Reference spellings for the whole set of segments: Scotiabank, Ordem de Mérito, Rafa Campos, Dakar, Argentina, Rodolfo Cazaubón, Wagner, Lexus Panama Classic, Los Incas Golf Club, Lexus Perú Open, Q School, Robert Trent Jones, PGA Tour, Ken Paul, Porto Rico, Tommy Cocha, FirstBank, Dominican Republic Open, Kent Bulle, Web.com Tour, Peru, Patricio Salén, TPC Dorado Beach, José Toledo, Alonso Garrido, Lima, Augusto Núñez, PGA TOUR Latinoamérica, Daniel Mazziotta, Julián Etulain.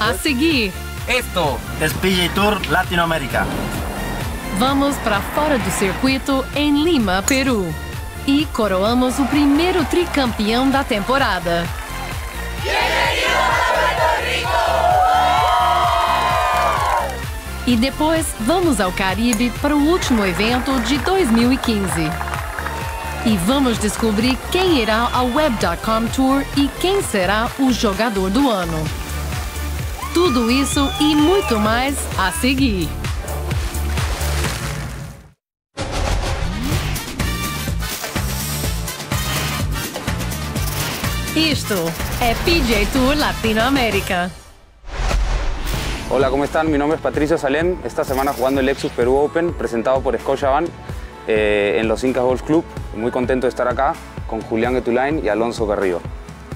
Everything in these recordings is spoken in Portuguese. A seguir, esto es PGA Tour Latinoamérica. Vamos para fora do circuito em Lima, Peru. E coroamos o primeiro tricampeão da temporada. Bienvenido a Porto Rico! E depois vamos ao Caribe para o último evento de 2015. E vamos descobrir quem irá ao Web.com Tour e quem será o jogador do ano. Tudo isso e muito mais a seguir. Esto es PGA Tour Latinoamérica. Hola, ¿cómo están? Mi nombre es Patricio Salén. Esta semana jugando el Lexus Perú Open, presentado por Scotiabank en Los Incas Golf Club. Muy contento de estar acá con Julián Etulain y Alonso Garrido.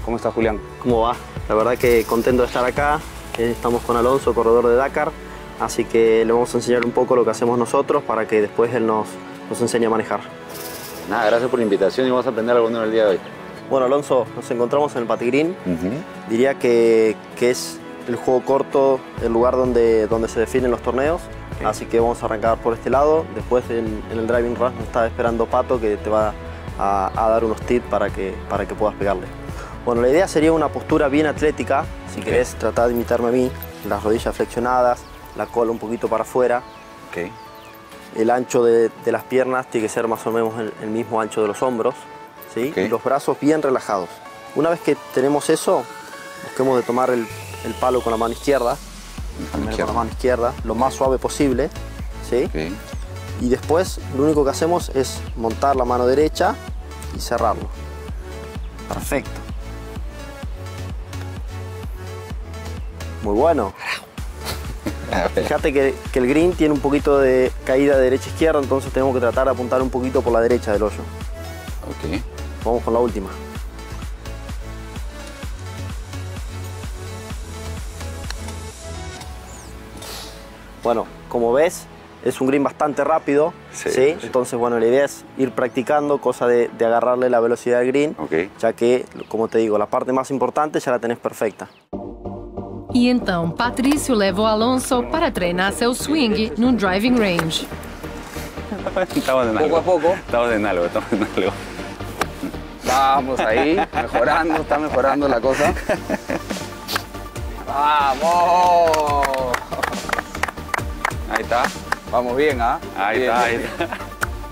¿Cómo estás, Julián? ¿Cómo va? La verdad que contento de estar acá. Estamos con Alonso, corredor de Dakar. Así que le vamos a enseñar un poco lo que hacemos nosotros para que después él nos enseñe a manejar. Nada, gracias por la invitación y vamos a aprender algo nuevo el día de hoy. Bueno, Alonso, nos encontramos en el patigrín. Diría que es el juego corto, el lugar donde se definen los torneos. Así que vamos a arrancar por este lado. Después en el driving range nos está esperando Pato, que te va a dar unos tips para que puedas pegarle. Bueno, la idea sería una postura bien atlética. Si querés, tratar de imitarme a mí. Las rodillas flexionadas, la cola un poquito para afuera. El ancho de las piernas tiene que ser más o menos el mismo ancho de los hombros. ¿Sí? Y los brazos bien relajados. Una vez que tenemos eso, busquemos de tomar el palo con la mano izquierda, lo más suave posible, ¿sí? Y después lo único que hacemos es montar la mano derecha y cerrarlo. Perfecto. Muy bueno. Fíjate que el green tiene un poquito de caída de derecha a izquierda, entonces tenemos que tratar de apuntar un poquito por la derecha del hoyo. Vamos con la última. Bueno, como ves, es un green bastante rápido. Sí. Entonces, bueno, la idea es ir practicando, cosa de agarrarle la velocidad al green, ya que, como te digo, la parte más importante ya la tenés perfecta. Y entonces, Patricio levó a Alonso para treinar seu swing en un driving range. Estamos en algo. Poco a poco. Estamos en algo. Vamos ahí, mejorando, está mejorando la cosa. ¡Vamos! Ahí está. Vamos bien, ¿ah? Ahí está.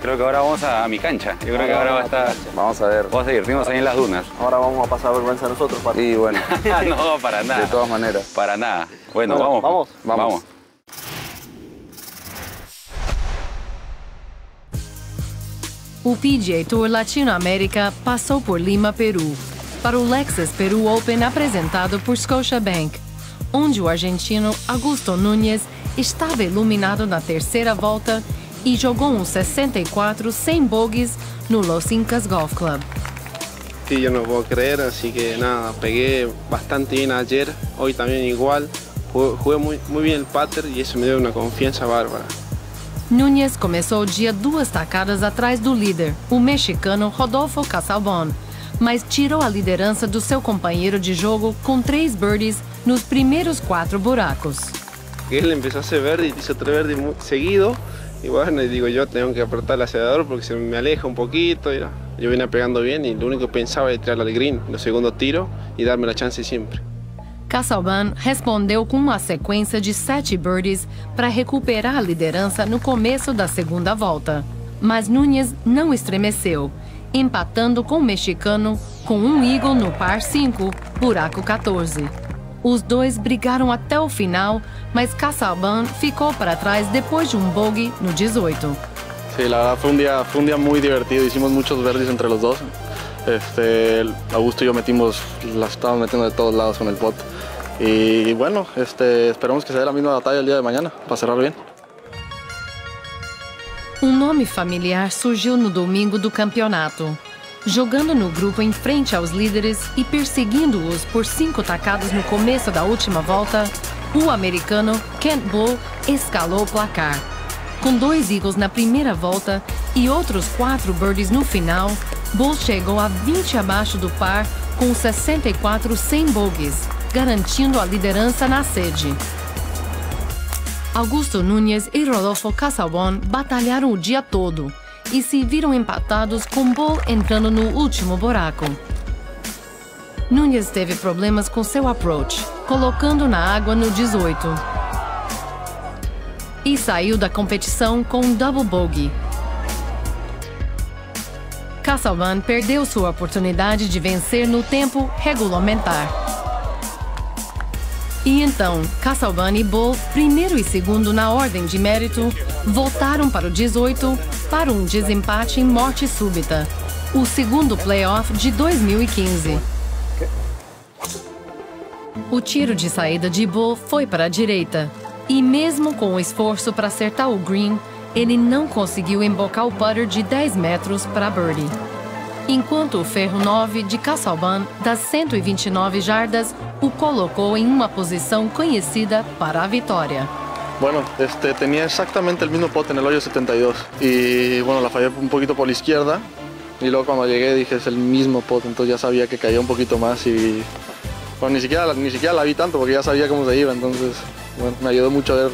Creo que ahora vamos a mi cancha. Yo creo que ahora va a estar... Vamos a ver. Vamos a divertirnos ahí en las dunas. Ahora vamos a pasar vergüenza nosotros, Pato. Y bueno. No, para nada. De todas maneras. Para nada. Bueno, vamos. O PGA Tour Latinoamérica passou por Lima, Peru, para o Lexus Perú Open apresentado por Scotiabank, onde o argentino Augusto Núñez estava iluminado na terceira volta e jogou um 64 sem bogeys no Los Incas Golf Club. Sí, yo no puedo creer, así que nada, pegué bastante bien ayer, hoy también igual, jugué muy bien el putter y eso me dio una confianza bárbara. Núñez começou o dia duas tacadas atrás do líder, o mexicano Rodolfo Cazaubón, mas tirou a liderança do seu companheiro de jogo com 3 birdies nos primeiros 4 buracos. Ele começou a fazer birdie, fez 3 birdies muito seguido, e bueno, digo, eu tenho que apertar o acelerador porque se me aleja pouquinho. Eu vinha pegando bem e o único que pensava era tirar ao green no segundo tiro e dar-me a chance sempre. Cazaubón respondeu com uma sequência de 7 birdies para recuperar a liderança no começo da segunda volta. Mas Núñez não estremeceu, empatando com o mexicano com um eagle no par 5, buraco 14. Os dois brigaram até o final, mas Cazaubón ficou para trás depois de um bogey no 18. Sí, la verdad fue un día muy divertido, hicimos muchos birdies entre los dos. Augusto y yo estábamos metiendo de todos lados con el pot. Y bueno, esperamos que sea la misma batalla el día de mañana, para cerrar bien. Un nome familiar surgiu no domingo do campeonato. Jogando no grupo em frente aos líderes e perseguindo-os por 5 tacadas no começo da última volta, o americano Kent Bulle escalou o placar. Com 2 eagles na primeira volta e outros 4 birdies no final, Bulle chegou a 20 abaixo do par com 64 sem bogeys, garantindo a liderança na sede. Augusto Núñez e Rodolfo Cazaubón batalharam o dia todo e se viram empatados com Paul entrando no último buraco. Núñez teve problemas com seu approach, colocando na água no 18. E saiu da competição com um double bogey. Cazaubón perdeu sua oportunidade de vencer no tempo regulamentar. E então, Cazaubón e Paul, primeiro e segundo na ordem de mérito, voltaram para o 18 para um desempate em morte súbita, o segundo playoff de 2015. O tiro de saída de Paul foi para a direita, e mesmo com o esforço para acertar o green, ele não conseguiu embocar o putter de 10 metros para birdie. Enquanto o ferro 9 de Cazaubón, das 129 jardas, o colocou em uma posição conhecida para a vitória. Bueno, tenía exactamente el mismo pot en el hoyo 72 y bueno, la fallé un poquito por la izquierda y luego cuando llegué dije es el mismo pot, entonces ya sabía que caía un poquito más y bueno, ni siquiera la vi tanto porque ya sabía cómo se iba, entonces bueno, me ayudó mucho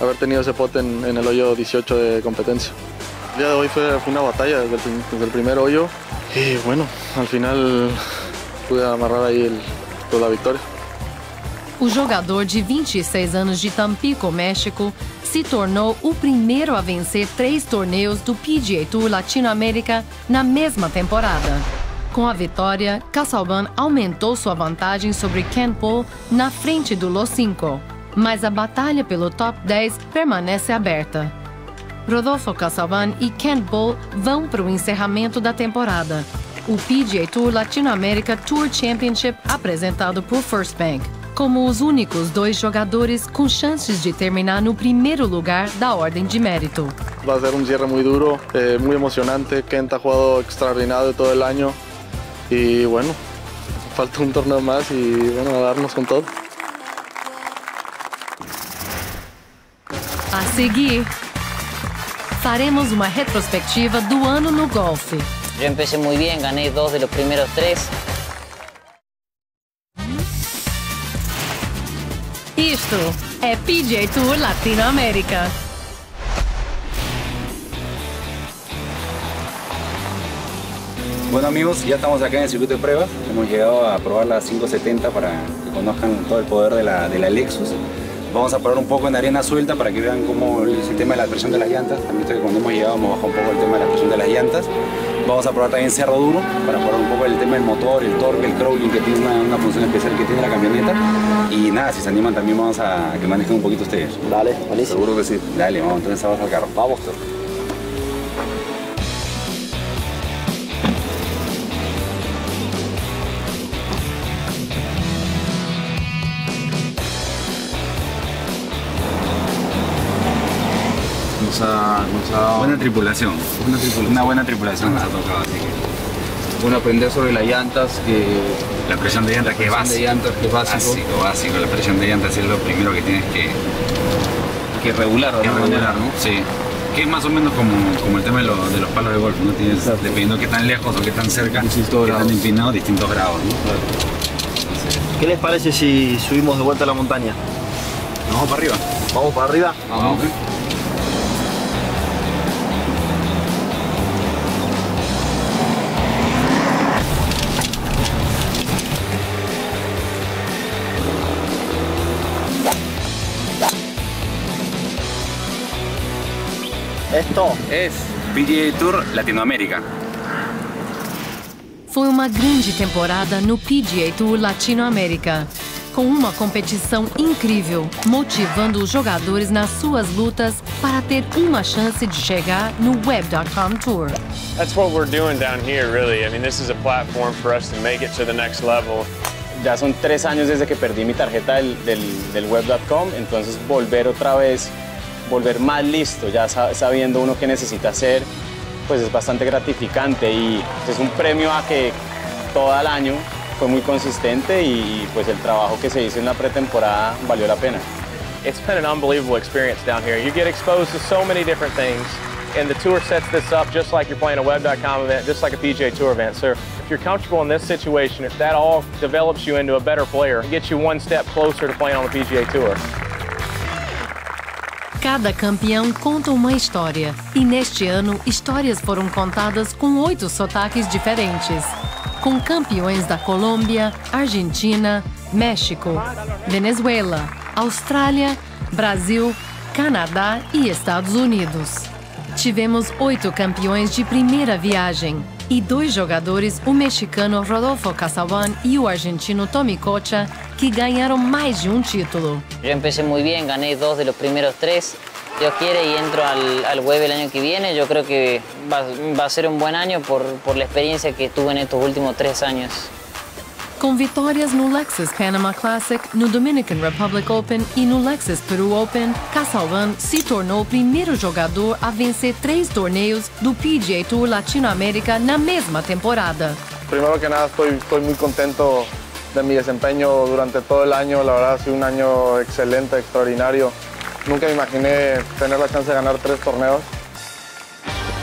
haber tenido ese pot en el hoyo 18 de competencia. El día de hoy fue una batalla desde el primer hoyo y bueno, al final pude amarrar ahí toda a vitória. O jogador de 26 anos de Tampico, México, se tornou o primeiro a vencer 3 torneios do PGA Tour Latinoamérica na mesma temporada. Com a vitória, Cazaubón aumentou sua vantagem sobre Ken Paul na frente do Los Cinco, mas a batalha pelo top 10 permanece aberta. Rodolfo Cazaubón e Ken Paul vão para o encerramento da temporada. O PGA Tour Latinoamérica TOUR Championship, apresentado por FirstBank, como os únicos 2 jogadores com chances de terminar no primeiro lugar da ordem de mérito. Vai ser cierre muito duro, muito emocionante. Kent ha jugado extraordinário todo o ano e, bueno, falta torneio mais e, bueno, a darnos com todo. A seguir, faremos uma retrospectiva do ano no golfe. Yo empecé muy bien, gané 2 de los primeros 3. Isto é PGA Tour Latinoamérica. Bueno amigos, ya estamos acá en el circuito de pruebas. Hemos llegado a probar las 570 para que conozcan todo el poder de la Lexus. Vamos a probar un poco en arena suelta para que vean cómo es el tema de la presión de las llantas. También cuando hemos llegado hemos bajado un poco el tema de la presión de las llantas. Vamos a probar también cerro duro para probar un poco el tema del motor, el torque, el crawling, que tiene una función especial que tiene la camioneta. Y nada, si se animan también vamos a que manejen un poquito ustedes. Dale, buenísimo. Seguro que sí. Dale, vamos, entonces vamos al carro. Vamos. Buena tripulación. Una buena tripulación nos ha tocado, así que bueno, aprender sobre las llantas, la presión de llantas que es básico. La presión de llantas es lo primero que tienes que regular, ¿no? Sí. Que es más o menos como el tema de los palos de golf, ¿no? Tienes, dependiendo qué tan lejos o qué tan cerca, qué tan empinado, distintos grados, ¿no? Entonces, ¿qué les parece si subimos de vuelta a la montaña? Nos vamos para arriba. Vamos para arriba. Vamos. Okay. Esto é PGA Tour Latinoamérica. Foi uma grande temporada no PGA Tour Latinoamérica, com uma competição incrível, motivando os jogadores nas suas lutas para ter uma chance de chegar no Web.com Tour. That's what we're doing down here, really. I mean, this is a platform for us to make it to the next level. Ya son 3 años desde que perdí mi tarjeta del Web.com, entonces volver otra vez, volver más listo, ya sabiendo uno qué necesita hacer, pues es bastante gratificante y es un premio a que todo el año fue muy consistente y pues el trabajo que se hizo en la pretemporada valió la pena. It's been an unbelievable experience down here. You get exposed to so many different things and the tour sets this up just like you're playing a Web.com event, just like a PGA Tour event. So if you're comfortable in this situation, if that all develops you into a better player, it gets you one step closer to playing on the PGA Tour. Cada campeão conta uma história. E neste ano, histórias foram contadas com 8 sotaques diferentes. Com campeões da Colômbia, Argentina, México, Venezuela, Austrália, Brasil, Canadá e Estados Unidos. Tivemos 8 campeões de primeira viagem e 2 jogadores, o mexicano Rodolfo Cazaubón e o argentino Tommy Cocha, que ganharam mais de um título. Eu empecé muito bem, ganhei 2 dos primeiros 3. Dios quiere y entro al web el año que viene. Yo creo que va a ser un buen año por la experiencia que tuve en estos últimos 3 años. Com vitórias no Lexus Panama Classic, no Dominican Republic Open e no Lexus Perú Open, Cazaubón se tornou o primeiro jogador a vencer 3 torneios do PGA Tour Latinoamérica na mesma temporada. Primero que nada, estoy muy contento de mi desempeño durante todo el año. La verdad, ha sido un año excelente, extraordinario. Nunca me imaginé tener la chance de ganar 3 torneos.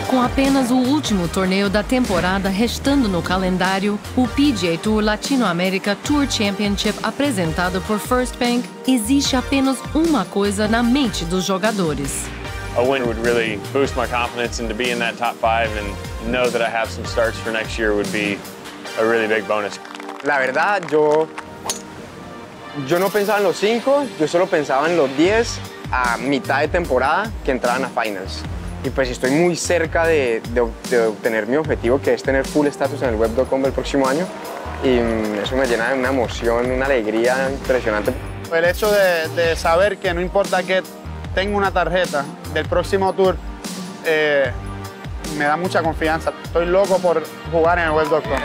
Com apenas o último torneio da temporada restando no calendário, o PGA Tour Latinoamérica TOUR Championship, apresentado por FirstBank, existe apenas uma coisa na mente dos jogadores. A win would really boost my confidence, and to be in that top 5 and know that I have some starts for next year would be a really big bonus. La verdad, yo no pensaba en los 5, yo solo pensaba en los 10 a mitad de temporada que entraban a finals. Y pues estoy muy cerca de obtener mi objetivo, que es tener full status en el Web.com el próximo año. Y eso me llena de una emoción, una alegría impresionante. El hecho de saber que no importa que tenga una tarjeta del próximo tour, me da mucha confianza. Estoy loco por jugar en el Web.com.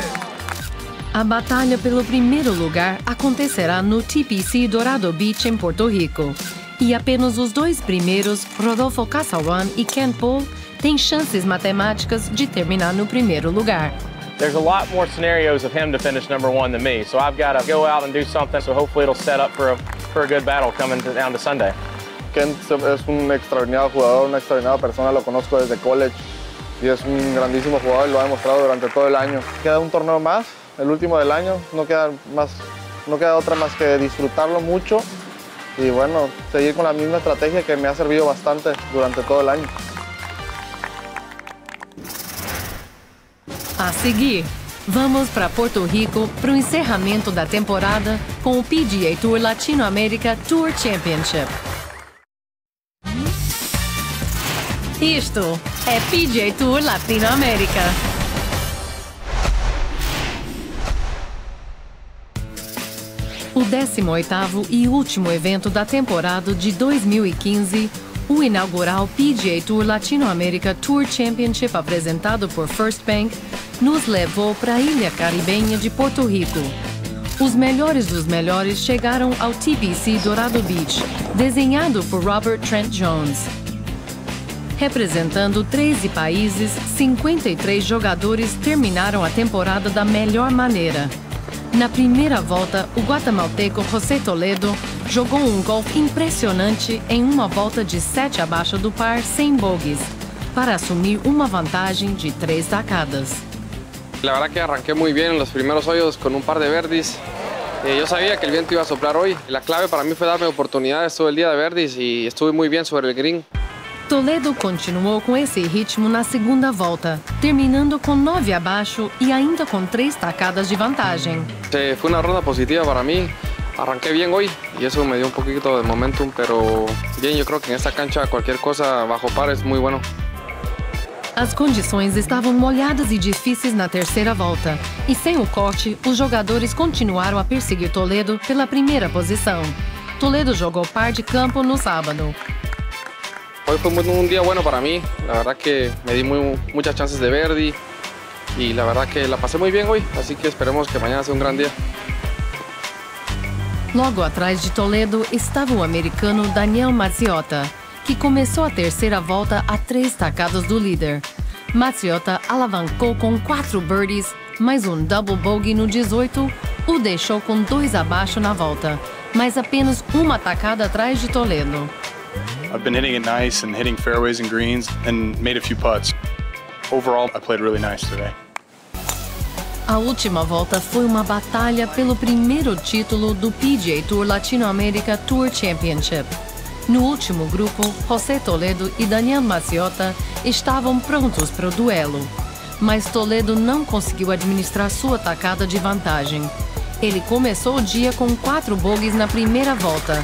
A batalha pelo primeiro lugar acontecerá no TPC Dorado Beach, em Porto Rico. E apenas os 2 primeiros, Rodolfo Cazaubón e Ken Paul, têm chances matemáticas de terminar no primeiro lugar. There's a lot more scenarios of him to finish number 1 than me, so I've got to go out and do something, so hopefully it'll set up for a good battle coming down to Sunday. Ken es un extraordinario jugador, una extraordinaria persona, lo conozco desde college y es un grandísimo jugador, lo ha demostrado durante todo el año. Queda un torneo más, el último del año, no queda otra más que disfrutarlo mucho. Y bueno, seguir con la misma estrategia que me ha servido bastante durante todo el año. A seguir, vamos para Porto Rico para o encerramento da temporada com o PGA Tour Latinoamérica Tour Championship. Isto é PGA Tour Latinoamérica. O 18º e último evento da temporada de 2015, o inaugural PGA Tour Latinoamérica Tour Championship, apresentado por FirstBank, nos levou para a ilha caribenha de Porto Rico. Os melhores dos melhores chegaram ao TPC Dorado Beach, desenhado por Robert Trent Jones. Representando 13 países, 53 jogadores terminaram a temporada da melhor maneira. Na primeira volta, o guatemalteco José Toledo jogou um golfe impressionante em uma volta de 7 abaixo do par sem bogies, para assumir uma vantagem de 3 tacadas. La verdad que arranqué muy bien en los primeros hoyos con un par de birdies. Yo sabía que el viento iba a soplar hoy. La clave para mí fue darme oportunidades todo el día de birdies y estuve muy bien sobre el green. Toledo continuou com esse ritmo na segunda volta, terminando com 9 abaixo e ainda com 3 tacadas de vantagem. Foi uma ronda positiva para mim. Arranquei bem hoje e isso me deu pouquinho de momentum, mas bem, eu acho que nesta cancha qualquer coisa bajo par é muito bom. As condições estavam molhadas e difíceis na terceira volta, e sem o corte, os jogadores continuaram a perseguir Toledo pela primeira posição. Toledo jogou par de campo no sábado. Hoy fue un día bueno para mí, la verdad que me di muchas chances de birdie y la verdad que la pasé muy bien hoy, así que esperemos que mañana sea un gran día. Logo atrás de Toledo estava o americano Daniel Mazziotta, que começou a terceira volta a 3 tacadas do líder. Mazziotta alavancou com 4 birdies, mais um double bogey no 18, o deixou com 2 abaixo na volta, mas apenas uma tacada atrás de Toledo. I've been hitting it nice and hitting fairways and greens and made a few putts. Overall, I played really nice today. A última volta foi uma batalha pelo primeiro título do PGA Tour Latinoamérica TOUR Championship. No último grupo, José Toledo e Daniel Mazziotta estavam prontos para o duelo, mas Toledo não conseguiu administrar sua tacada de vantagem. Ele começou o dia com 4 bogeys na primeira volta,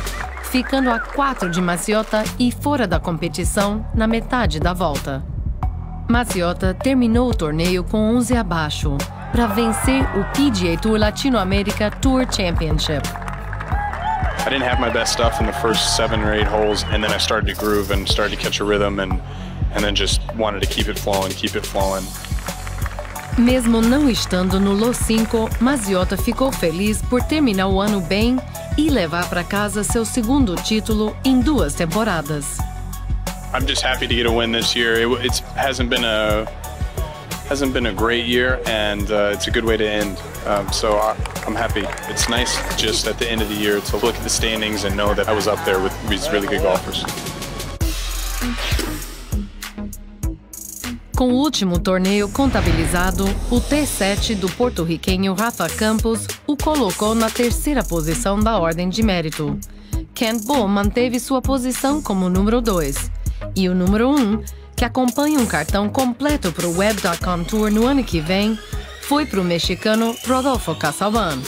ficando a 4 de Mazziotta e fora da competição na metade da volta. Mazziotta terminou o torneio com 11 abaixo, para vencer o PGA Tour Latinoamérica TOUR Championship. I didn't have my best stuff in the first 7 or 8 holes, and then I started to groove and started to catch a rhythm, and then just wanted to keep it flowing, keep it flowing. Mesmo não estando no Los Incas, Mazziotta ficou feliz por terminar o ano bem e levar para casa seu segundo título em 2 temporadas. I'm just happy to get a win this year. It hasn't been a great year, and it's a good way to end. So I'm happy. It's nice just at the end of the year to look at the standings and know that I was up there with these really good golfers. Com o último torneio contabilizado, o T7 do porto-riquenho Rafa Campos o colocou na 3ª posição da Ordem de Mérito. Kent Bulle manteve sua posição como número 2. E o número 1, que acompanha um cartão completo para o Web.com Tour no ano que vem, foi para o mexicano Rodolfo Cazaubón.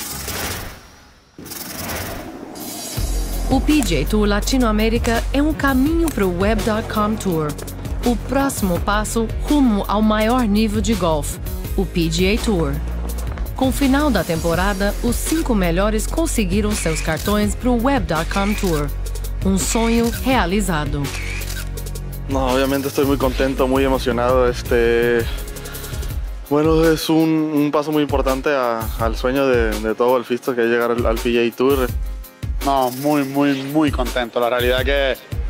O PGA Tour Latinoamérica é um caminho para o Web.com Tour, o próximo passo rumo ao maior nível de golfe, o PGA Tour. Com o final da temporada, os 5 melhores conseguiram seus cartões para o Web.com Tour, um sonho realizado. No, obviamente estoy muy contento, muy emocionado. Bueno, es un paso muy importante al sueño de todo golfista, que es llegar al PGA Tour. No, muy, muy, muy contento. La realidad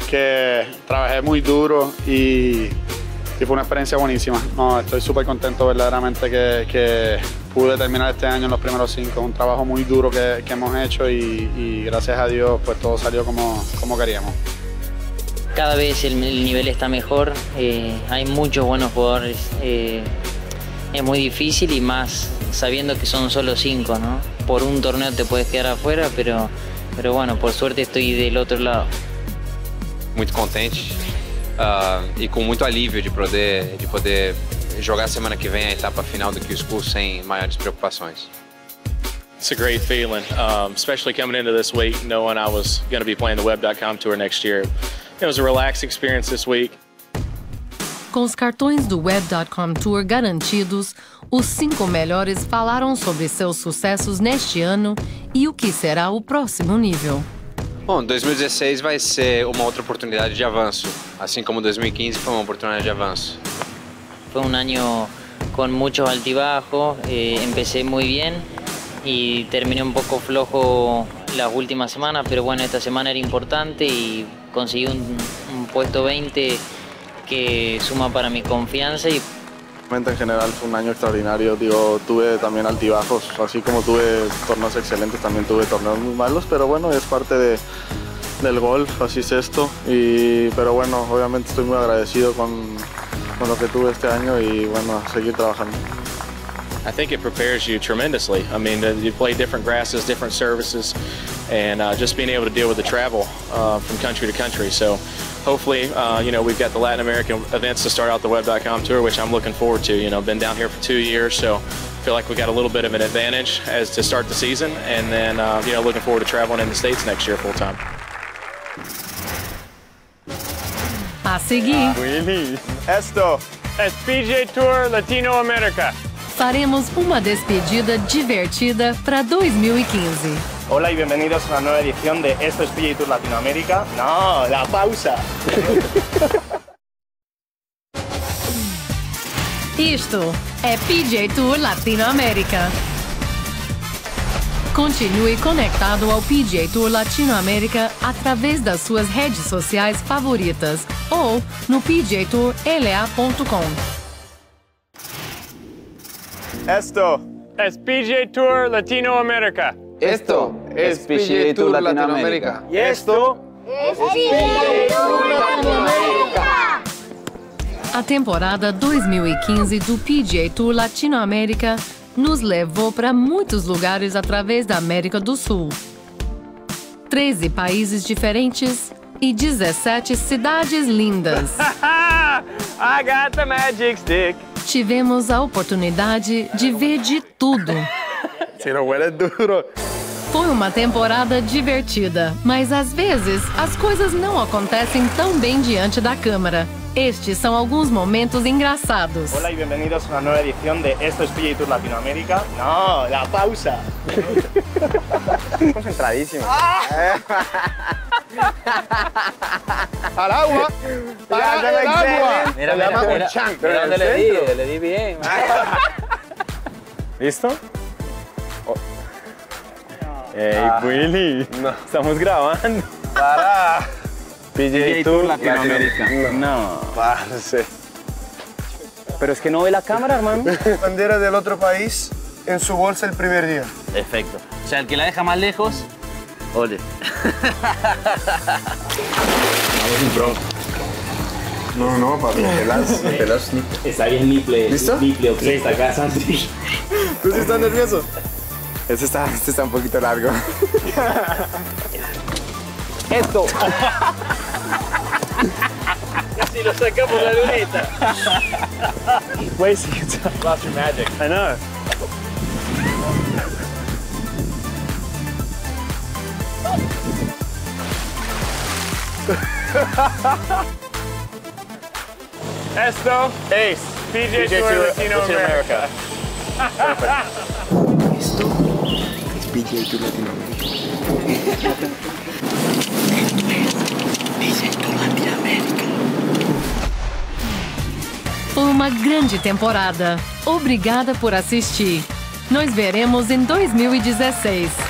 que trabajé muy duro y fue una experiencia buenísima. No, estoy súper contento verdaderamente que pude terminar este año en los primeros 5. Un trabajo muy duro que hemos hecho y gracias a Dios pues todo salió como queríamos. Cada vez el nivel está mejor, hay muchos buenos jugadores, es muy difícil y más sabiendo que son solo 5, ¿no? Por un torneo te puedes quedar afuera, pero bueno, por suerte estoy del otro lado. Muy contento y con mucho alivio de poder jugar semana que viene a etapa final do Q School sin mayores preocupaciones. It's a great feeling, especially coming into this week knowing I was going to be playing the Web.com Tour next year. It was a relaxed experience this week. Com os cartões do Web.com Tour garantidos, os 5 melhores falaram sobre seus sucessos neste ano e o que será o próximo nível. Bom, 2016 vai ser uma outra oportunidade de avanço, assim como 2015 foi uma oportunidade de avanço. Foi um ano com muitos altibajos, empecé muito bem e terminei pouco flojo las últimas semanas, pero bueno, esta semana era importante y conseguí un puesto 20 que suma para mi confianza. Y en general fue un año extraordinario, digo, tuve también altibajos, así como tuve torneos excelentes, también tuve torneos muy malos, pero bueno, es parte del golf, así es esto, pero bueno, obviamente estoy muy agradecido con lo que tuve este año y bueno, seguir trabajando. I think it prepares you tremendously. I mean, you play different grasses, different services, and just being able to deal with the travel from country to country. So hopefully, you know, we've got the Latin American events to start out the Web.com Tour, which I'm looking forward to. You know, been down here for 2 years, so feel like we got a little bit of an advantage as to start the season, and then, you know, looking forward to traveling in the States next year full time. A seguir. Willy. Esto es PGA Tour Latinoamérica. Faremos uma despedida divertida para 2015. Hola y bienvenidos a una nueva edición de Esto es PGA Tour Latinoamérica. No, la pausa. Isto é PGA Tour Latinoamérica. Continue conectado ao PGA Tour Latinoamérica através das suas redes sociais favoritas ou no pgatourla.com. Esto es PGA Tour Latinoamérica. Esto es PGA Tour Latinoamérica. Y esto es PGA Tour Latinoamérica. A temporada 2015 do PGA Tour Latinoamérica nos levou para muitos lugares através da América do Sul. 13 países diferentes e 17 cidades lindas. I got the magic stick. Tivemos a oportunidade de ver de tudo. Se não é duro. Foi uma temporada divertida, mas às vezes as coisas não acontecem tão bem diante da câmera. Estes são alguns momentos engraçados. Olá e bem-vindos a uma nova edição de Esto es PGA Tour Latinoamérica. Não, la pausa. Concentradíssimo. Al agua. Para el agua. Mira, pero le di bien. Listo? Hey, Willy, no. Estamos grabando. Para. PGA Tour Latinoamérica. No. Parce. Pero es que no ve la cámara, hermano. Bandera del otro país en su bolsa el primer día. Perfecto. O sea, el que la deja más lejos, ole. Vamos sin bronca. No, no, papi. Pelas niple. Está bien niple. ¿Listo? Niple, ok. Está acá, Santi. ¿Tú sí estás nervioso? Este está un poquito largo. ¡Esto! Casi lo sacamos la luneta. Wasting your time. Lost your magic. I know. Esto es PGA Tour Latinoamérica. Esto es PGA Tour Latinoamérica. Foi uma grande temporada. Obrigada por assistir. Nos veremos em 2016.